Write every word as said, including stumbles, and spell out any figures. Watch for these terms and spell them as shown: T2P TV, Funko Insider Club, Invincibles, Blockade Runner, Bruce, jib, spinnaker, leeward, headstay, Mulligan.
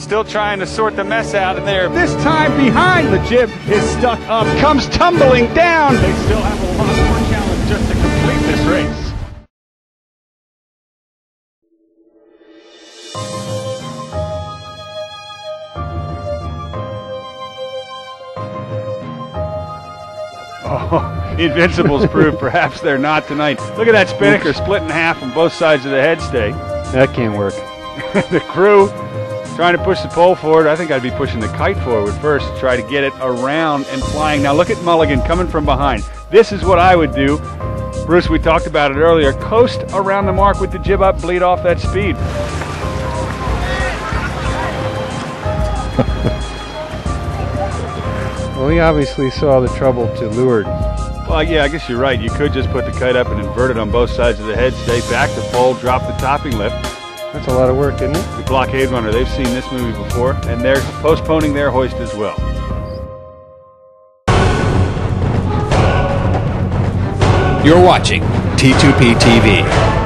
Still trying to sort the mess out of there. This time behind the jib is stuck up, comes tumbling down. They still have a lot more challenge just to complete this race. Oh, Invincibles prove perhaps they're not tonight. Look at that spinnaker split in half on both sides of the headstay. That can't work. The crew trying to push the pole forward. I think I'd be pushing the kite forward first to try to get it around and flying. Now look at Mulligan coming from behind. This is what I would do. Bruce, we talked about it earlier. Coast around the mark with the jib up, bleed off that speed. Well, we obviously saw the trouble to leeward. Well, yeah, I guess you're right. You could just put the kite up and invert it on both sides of the head, stay back the pole, drop the topping lift. That's a lot of work, isn't it? The Blockade Runner, they've seen this movie before, and they're postponing their hoist as well. You're watching T two P T V.